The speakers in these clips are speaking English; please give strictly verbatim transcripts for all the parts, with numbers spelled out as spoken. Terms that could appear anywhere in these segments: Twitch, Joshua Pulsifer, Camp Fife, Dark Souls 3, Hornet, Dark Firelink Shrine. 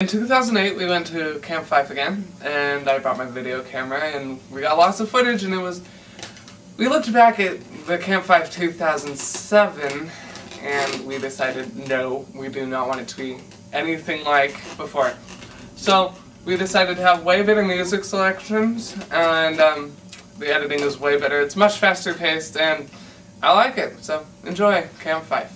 In two thousand eight we went to Camp Fife again, and I brought my video camera and we got lots of footage, and it was... We looked back at the Camp Fife two thousand seven and we decided, no, we do not want it to be anything like before. So we decided to have way better music selections, and um, the editing is way better. It's much faster paced and I like it, so enjoy Camp Fife.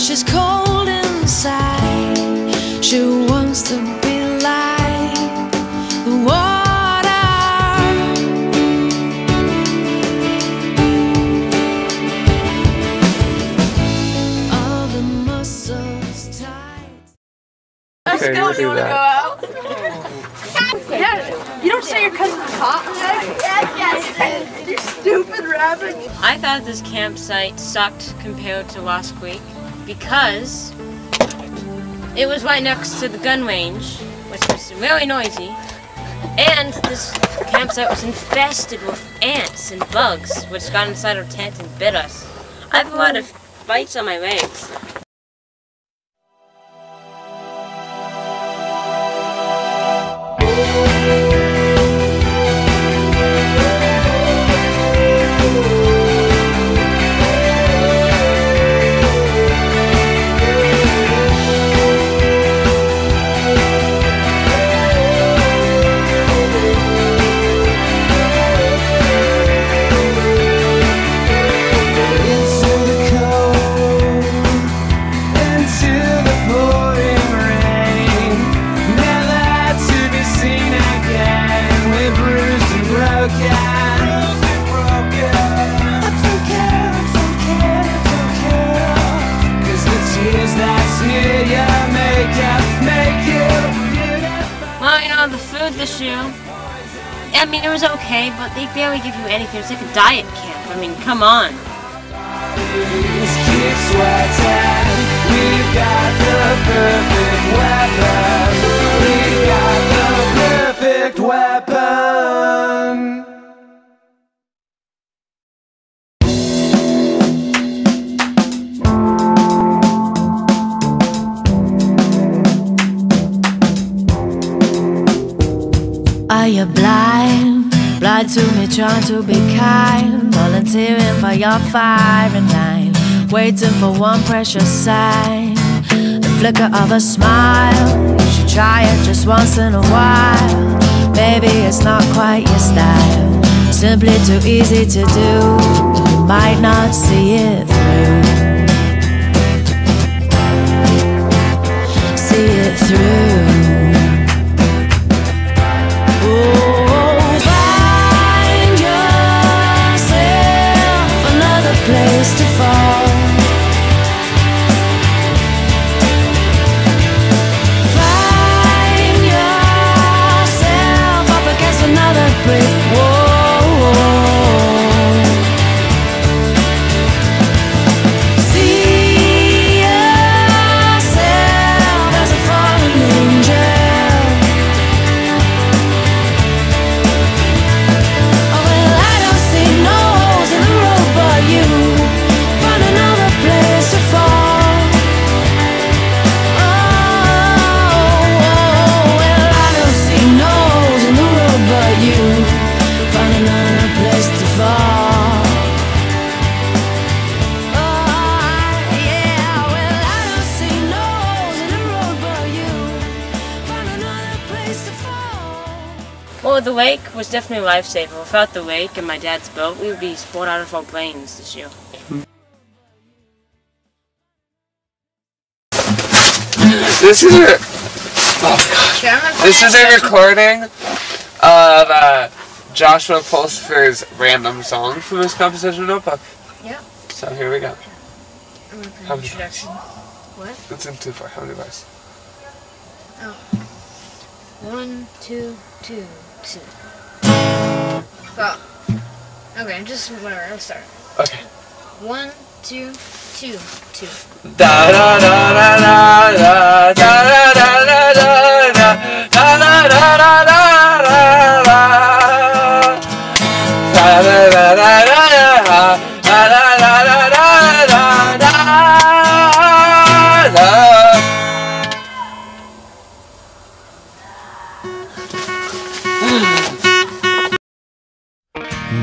She's cold inside, she wants to be like the water. All the muscles tight. Let's go, you wanna go out? Yeah, you don't say your cousin's hot? Yes, yes, you stupid rabbit. I thought this campsite sucked compared to last week, because it was right next to the gun range, which was really noisy, and this campsite was infested with ants and bugs, which got inside our tent and bit us. I have a lot of bites on my legs. Well, you know, the food this year, I mean, it was okay, but they barely give you anything. It's like a diet camp. I mean, come on. We've got the perfect weapon. We've got the perfect weapon. Are you blind? Blind to me trying to be kind, volunteering for your five and nine, waiting for one precious sign, the flicker of a smile. You should try it just once in a while. Maybe it's not quite your style, simply too easy to do. You might not see it through, see it through. Well, the lake was definitely a lifesaver. Without the lake and my dad's boat, we would be sport out of our brains this year. This is a... Oh, gosh. This is a recording of uh, Joshua Pulsifer's random song from his composition notebook. Yeah. So here we go. I'm going to put an introduction. What? It's in two four. How many bars? Oh. One, two, two, two. Stop. Okay, just whatever. Let's start. Okay. One, two, two, two. Da da da da da da da da da da da da da da da da.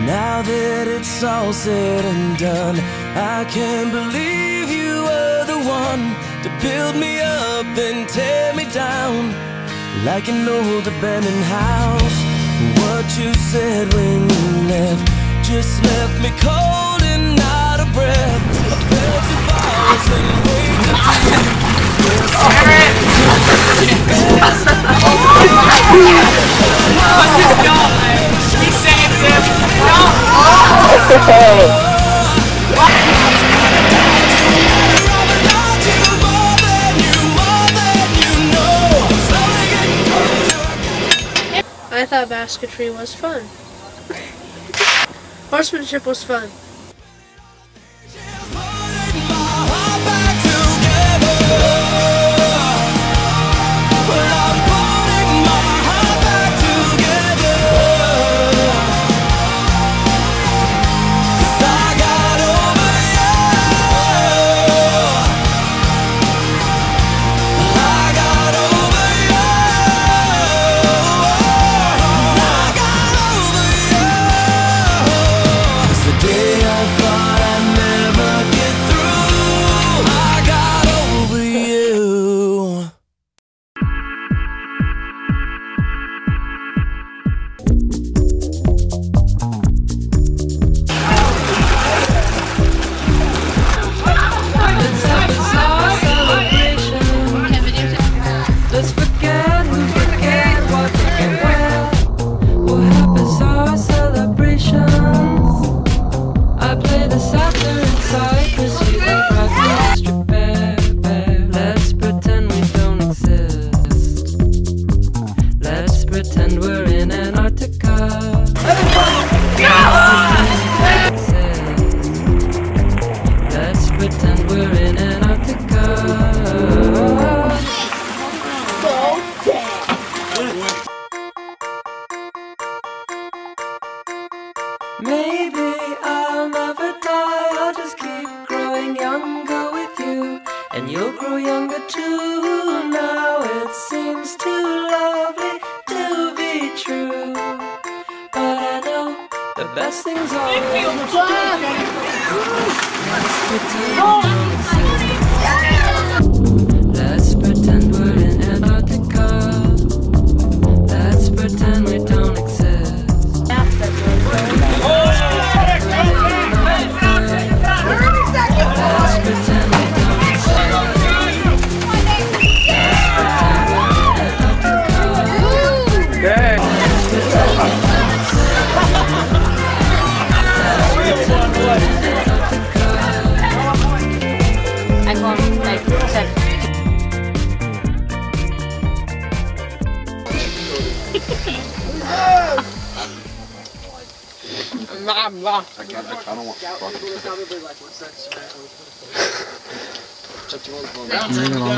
Now that it's all said and done, I can't believe you were the one to build me up and tear me down like an old abandoned house. What you said when you left just left me cold and out of breath. I fell too far and waited for you. He saved him. Oh! I thought basketry was fun. Horsemanship was fun. Maybe I'll never die, I'll just keep growing younger with you, and you'll grow younger too. Now it seems too lovely to be true, but I know the best things are you feel fun. Let's pretend we're in Antarctica. Let's pretend we don't exist. I can't, I kind of want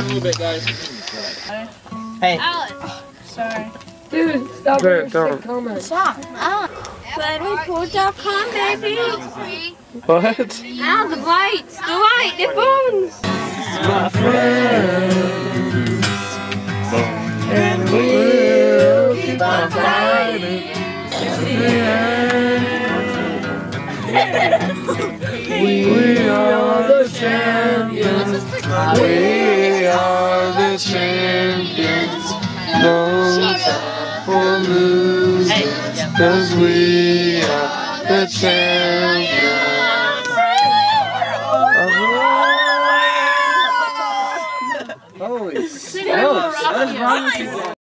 to fuck it. Hey. Alex. Sorry. Dude, stop your sick comment. Stop. Oh. Let me pull dot com, baby. What? Now the lights, the light, the bones. My friends. And we'll keep on fighting. We are the champions. We are the champions. Those who lose, cause we are the champions. Holy smokes!